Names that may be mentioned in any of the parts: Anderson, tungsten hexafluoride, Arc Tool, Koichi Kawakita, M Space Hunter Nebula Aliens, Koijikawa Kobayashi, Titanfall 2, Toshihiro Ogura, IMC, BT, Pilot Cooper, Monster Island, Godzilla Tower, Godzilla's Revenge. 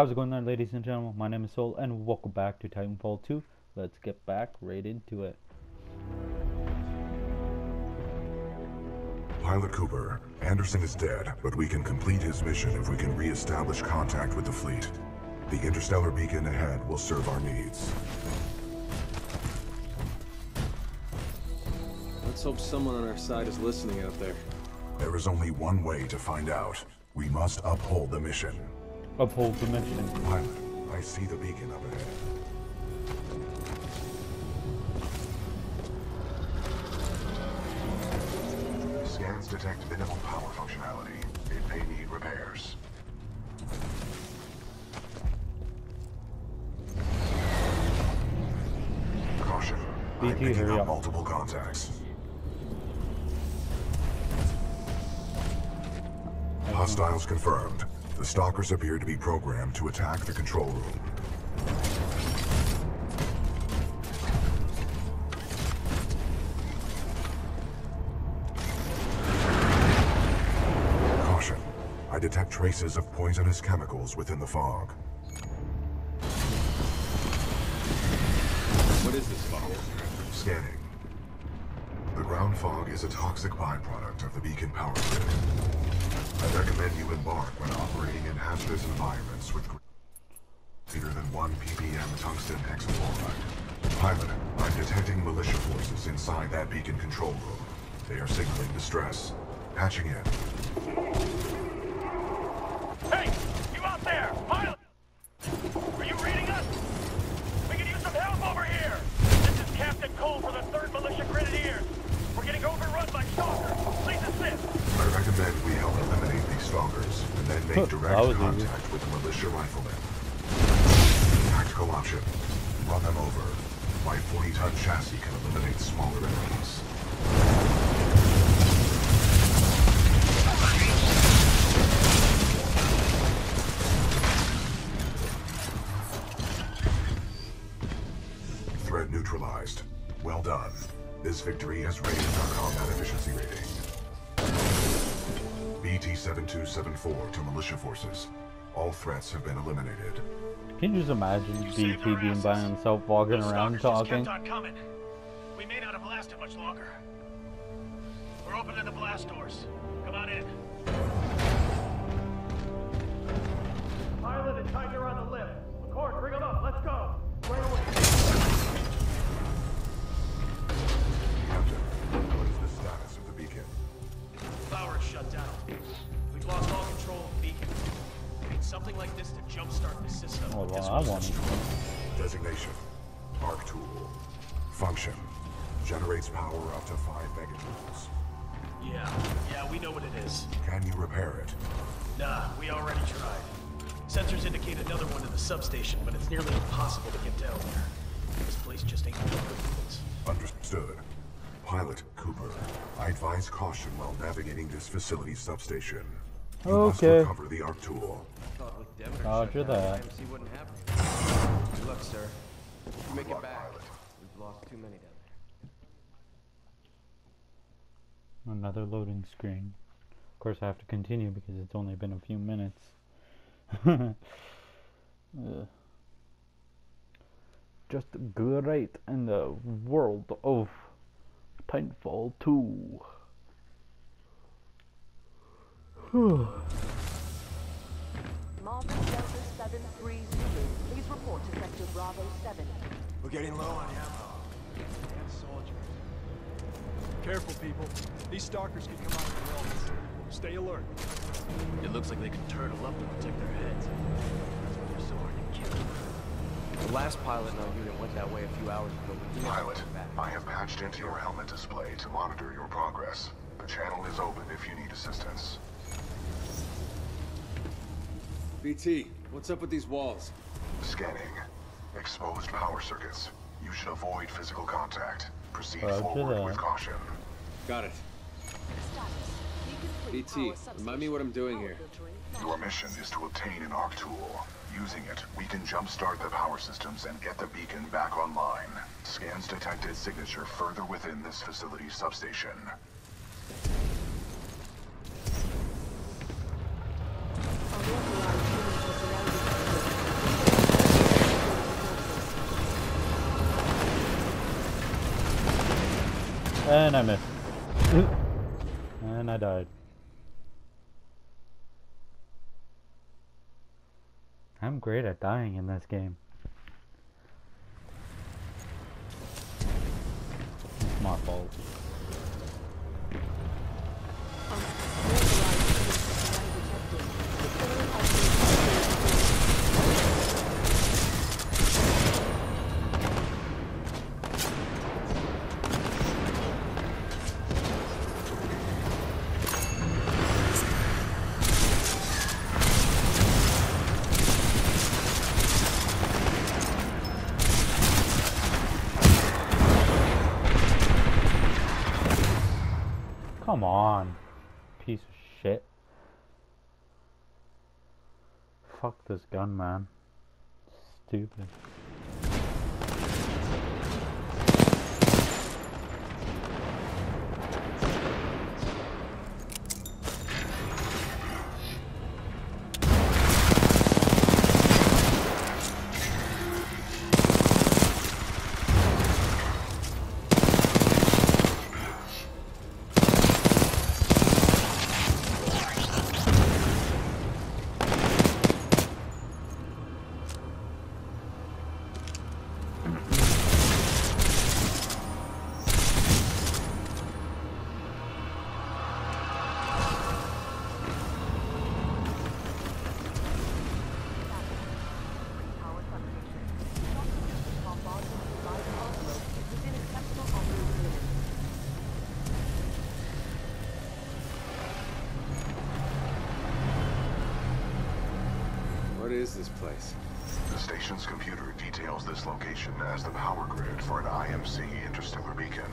How's it going there, ladies and gentlemen? My name is Sol and welcome back to Titanfall 2. Let's get back right into it. Pilot Cooper, Anderson is dead, but we can complete his mission if we can re-establish contact with the fleet. The interstellar beacon ahead will serve our needs. Let's hope someone on our side is listening out there. There is only one way to find out. We must uphold the mission. Uphold the mission. Pilot, I see the beacon up ahead. Scans detect minimal power functionality. It may need repairs. Caution. BT, I'm picking up multiple contacts. Hostiles confirmed. The stalkers appear to be programmed to attack the control room. Caution. I detect traces of poisonous chemicals within the fog. What is this fog? Scanning. The ground fog is a toxic byproduct of the beacon power grid. I recommend you embark when operating in hazardous environments which greater than 1 ppm tungsten hexafluoride. Pilot, I'm detecting militia forces inside that beacon control room. They are signaling distress. Patching in. Hey! You out there! Pilot! Are you reading us? We could use some help over here! This is Captain Cole for the 3rd Militia Grenadiers. We're getting overrun by stalkers. Please assist! I recommend we help eliminate these stalkers and then make direct contact with the militia riflemen. Tactical option. Run them over. My 40-ton chassis can eliminate smaller enemies. Threat neutralized. Well done. This victory has raised our combat efficiency rating. BT 7274 to militia forces. All threats have been eliminated. Can you just imagine BT being by himself walking around talking? Kept on coming. We may not have lasted much longer. We're opening the blast doors. Come on in. Pilot and Tiger on the lift. McCord, bring them up. Let's go. Right away. Captain, what is the status of the beacon? Power is shut down. We've lost all control of the beacon. We need something like this to jumpstart the system. Oh, well, I want it. Designation. Arc Tool. Function. Generates power up to 5 megajoules. Yeah, we know what it is. Can you repair it? Nah, we already tried. Sensors indicate another one in the substation, but it's nearly impossible to get down there. This place just ain't good things. Understood. Pilot Cooper, I advise caution while navigating this facility's substation. You must recover the Arc Tool. Roger that. IMC wouldn't happen. Good luck, sir. If you make it back, Pilot. We've lost too many down there. Another loading screen. Of course, I have to continue because it's only been a few minutes. Just great in the world of Titanfall 2. Marvel Delta 730, please report to Sector Bravo 7. We're getting low on ammo. Damn soldiers. Careful, people. These stalkers can come out of the walls. Stay alert. It looks like they can turtle up and protect their heads. That's why they're so hard to kill. The last pilot in our unit went that way a few hours ago. Pilot, I have patched into your helmet display to monitor your progress. The channel is open if you need assistance. BT, what's up with these walls? Scanning. Exposed power circuits. You should avoid physical contact. Proceed forward with caution. Got it. BT, remind me what I'm doing here. Your mission is to obtain an Arc Tool. Using it, we can jumpstart the power systems and get the beacon back online. Scans detected signature further within this facility substation. And I missed. And I died. I'm great at dying in this game. It's my fault. Come on, piece of shit. Fuck this gun, man. Stupid. What is this place? The station's computer details this location as the power grid for an IMC interstellar beacon.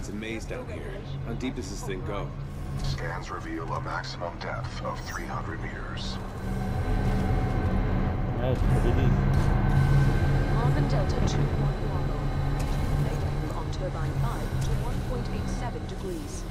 It's a maze down here. How deep does this thing go? Scans reveal a maximum depth of 300 meters. That's pretty deep. Marvin Delta 2.10. On turbine 5 to 1.87 degrees.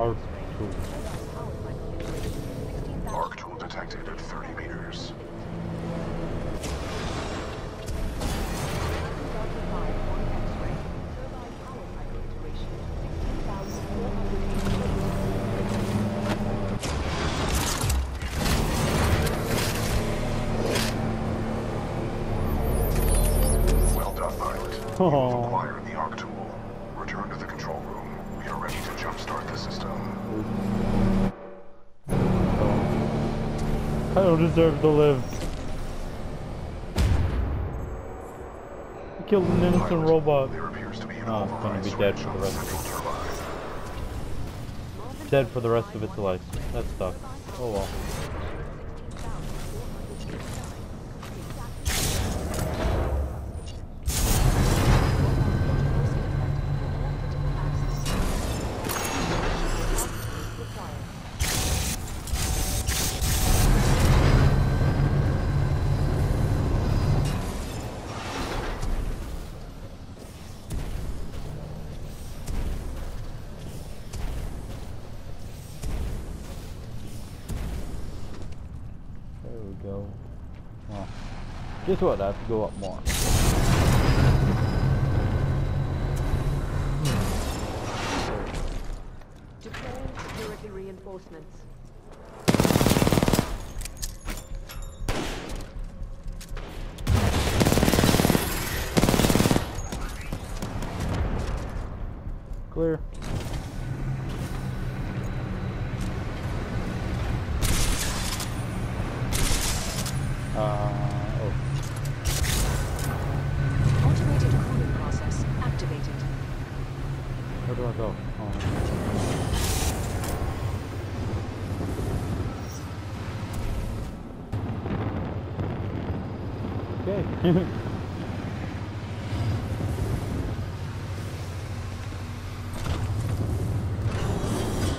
Arc Tool. Arc Tool detected at 30 meters. Well done, pilot. You've acquired the Arc Tool. Return to the control room. We are ready to jumpstart the system. I don't deserve to live. I killed an innocent robot. There appears to be an override switch on the central turbine. Dead for the rest of its life. That sucks. Oh well. Go. Well, guess what? I have to go up more. Deploying security reinforcements. Clear. Automated cooling process activated. Where do I go? Oh. okay.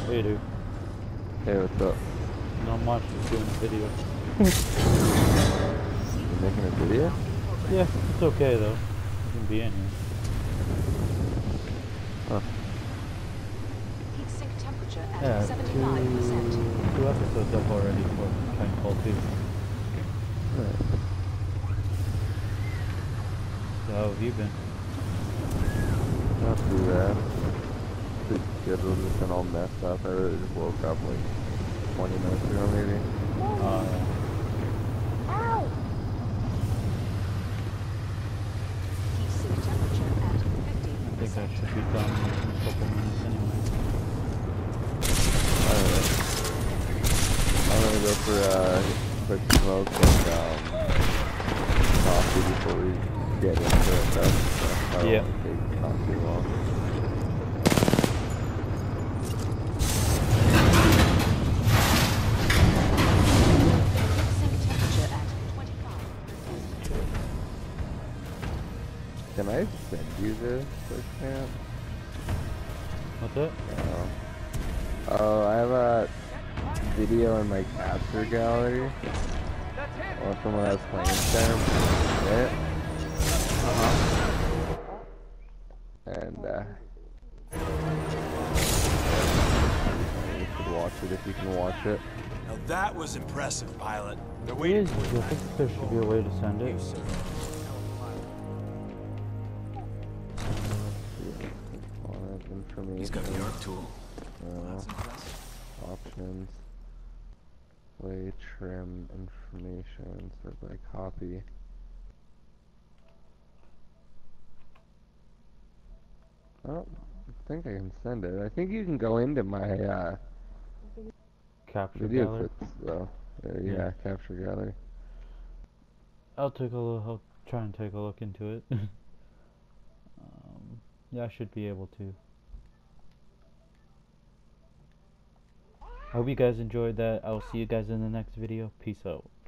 Hey dude. Hey, what's up? Not much, just doing a video. You're making a video? Yeah, it's okay though. You can be in here. Huh. Heat sink temperature at 75%. Two episodes up already for Titanfall 2. Alright. So how have you been? Not too bad. The schedule's just been all messed up. I really just woke up like 20 minutes ago maybe. Ow! Heat sink temperature at 50%. I think I should be done in a couple minutes anyway. Alright. I'm gonna go for quick smoke and coffee before we get into it. So yeah. Take not too long. Sink temperature at 25%. Can I send you this quick camp? What's that? Oh, I have a video in my capture gallery or from when I was playing there. Right? And you should watch it if you can watch it. Now that was impressive, Pilot. They're waiting for you. I think there should be a way to send it. He's got the Arc Tool. Options. Play, trim, information, sort of like copy. I don't think I can send it. I think you can go into my capture gallery. Clips, yeah, capture gallery. I'll take a look. I'll try and take a look into it. Yeah, I should be able to. I hope you guys enjoyed that. I'll see you guys in the next video. Peace out.